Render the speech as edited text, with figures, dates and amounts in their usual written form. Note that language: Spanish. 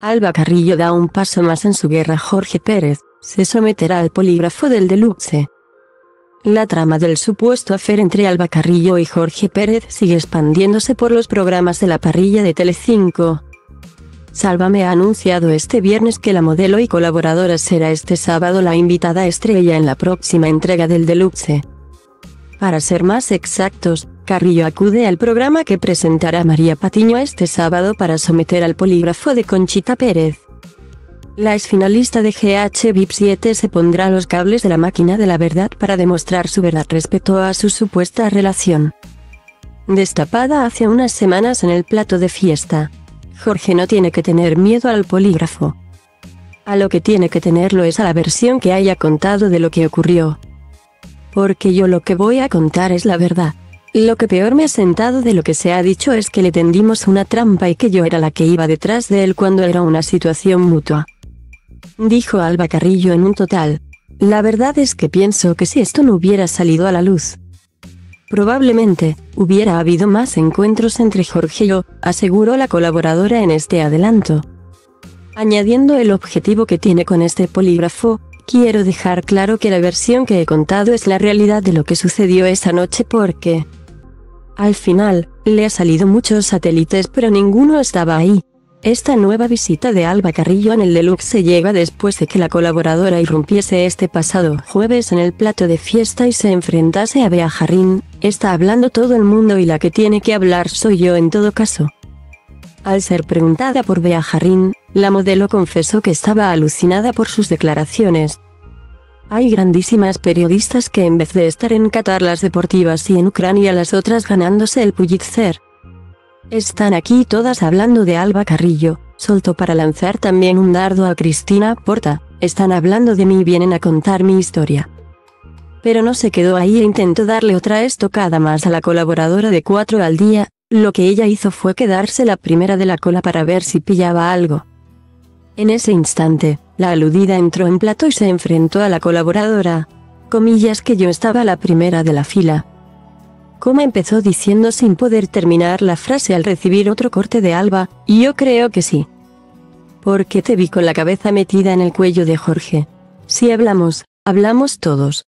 Alba Carrillo da un paso más en su guerra. Jorge Pérez se someterá al polígrafo del Deluxe. La trama del supuesto afer entre Alba Carrillo y Jorge Pérez sigue expandiéndose por los programas de la parrilla de Telecinco. Sálvame ha anunciado este viernes que la modelo y colaboradora será este sábado la invitada estrella en la próxima entrega del Deluxe. Para ser más exactos, Carrillo acude al programa que presentará María Patiño este sábado para someter al polígrafo de Conchita Pérez. La exfinalista de GH VIP 7 se pondrá los cables de la máquina de la verdad para demostrar su verdad respecto a su supuesta relación, destapada hace unas semanas en el plato de fiesta. Jorge no tiene que tener miedo al polígrafo. A lo que tiene que tenerlo es a la versión que haya contado de lo que ocurrió. Porque yo lo que voy a contar es la verdad. Lo que peor me ha sentado de lo que se ha dicho es que le tendimos una trampa y que yo era la que iba detrás de él cuando era una situación mutua, dijo Alba Carrillo en un total. La verdad es que pienso que si esto no hubiera salido a la luz, probablemente hubiera habido más encuentros entre Jorge y yo, aseguró la colaboradora en este adelanto. Añadiendo el objetivo que tiene con este polígrafo: quiero dejar claro que la versión que he contado es la realidad de lo que sucedió esa noche porque, al final, le ha salido muchos satélites pero ninguno estaba ahí. Esta nueva visita de Alba Carrillo en el Deluxe se llega después de que la colaboradora irrumpiese este pasado jueves en el plato de fiesta y se enfrentase a Bea Jarrín. Está hablando todo el mundo y la que tiene que hablar soy yo en todo caso. Al ser preguntada por Bea Jarrín, la modelo confesó que estaba alucinada por sus declaraciones. Hay grandísimas periodistas que en vez de estar en Qatar las deportivas y en Ucrania las otras ganándose el Pulitzer, están aquí todas hablando de Alba Carrillo, soltó para lanzar también un dardo a Cristina Porta. Están hablando de mí, vienen a contar mi historia. Pero no se quedó ahí e intentó darle otra estocada más a la colaboradora de 4 al día, lo que ella hizo fue quedarse la primera de la cola para ver si pillaba algo. En ese instante, la aludida entró en plato y se enfrentó a la colaboradora. Comillas que yo estaba la primera de la fila, como empezó diciendo sin poder terminar la frase al recibir otro corte de Alba. Y yo creo que sí, porque te vi con la cabeza metida en el cuello de Jorge. Si hablamos, hablamos todos.